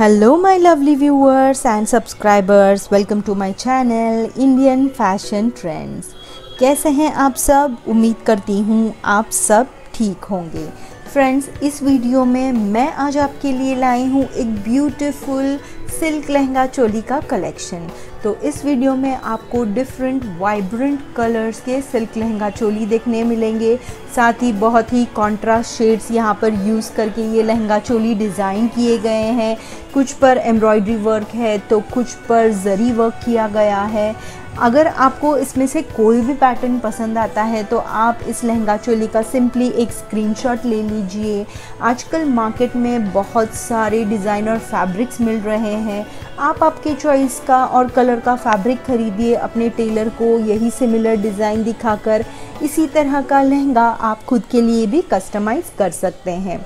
Hello my lovely viewers and subscribers, welcome to my channel Indian Fashion Trends। कैसे हैं आप सब, उम्मीद करती हूँ आप सब ठीक होंगे। फ्रेंड्स, इस वीडियो में मैं आज आपके लिए लाई हूँ एक ब्यूटीफुल सिल्क लहंगा चोली का कलेक्शन। तो इस वीडियो में आपको डिफरेंट वाइब्रेंट कलर्स के सिल्क लहंगा चोली देखने मिलेंगे, साथ ही बहुत ही कॉन्ट्रास्ट शेड्स यहाँ पर यूज़ करके ये लहंगा चोली डिज़ाइन किए गए हैं। कुछ पर एम्ब्रॉयडरी वर्क है तो कुछ पर जरी वर्क किया गया है। अगर आपको इसमें से कोई भी पैटर्न पसंद आता है तो आप इस लहंगा चोली का सिंपली एक स्क्रीनशॉट ले लीजिए। आजकल मार्केट में बहुत सारे डिज़ाइनर फैब्रिक्स मिल रहे हैं, आप आपके चॉइस का और कलर का फैब्रिक खरीदिए, अपने टेलर को यही सिमिलर डिज़ाइन दिखाकर इसी तरह का लहंगा आप खुद के लिए भी कस्टमाइज़ कर सकते हैं।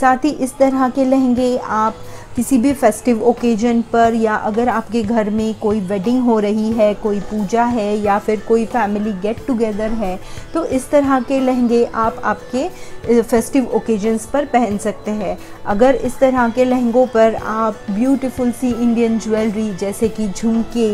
साथ ही इस तरह के लहंगे आप किसी भी फेस्टिव ओकेजन पर, या अगर आपके घर में कोई वेडिंग हो रही है, कोई पूजा है, या फिर कोई फैमिली गेट टुगेदर है, तो इस तरह के लहंगे आप आपके फेस्टिव ओकेजन्स पर पहन सकते हैं। अगर इस तरह के लहंगों पर आप ब्यूटीफुल सी इंडियन ज्वेलरी जैसे कि झुमके,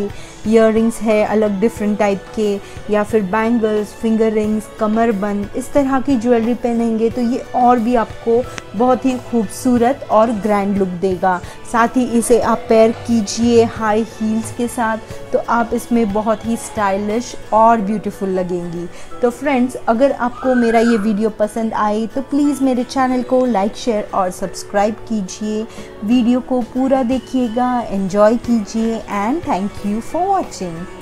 ईयररिंग्स है अलग डिफरेंट टाइप के, या फिर बैंगल्स, फिंगर रिंग्स, कमरबंद, इस तरह की ज्वेलरी पहनेंगे तो ये और भी आपको बहुत ही खूबसूरत और ग्रैंड लुक देगा। साथ ही इसे आप पैर कीजिए हाई हील्स के साथ तो आप इसमें बहुत ही स्टाइलिश और ब्यूटीफुल लगेंगी। तो फ्रेंड्स, अगर आपको मेरा ये वीडियो पसंद आए तो प्लीज़ मेरे चैनल को लाइक, शेयर और सब्सक्राइब कीजिए। वीडियो को पूरा देखिएगा, एंजॉय कीजिए and thank you for watching।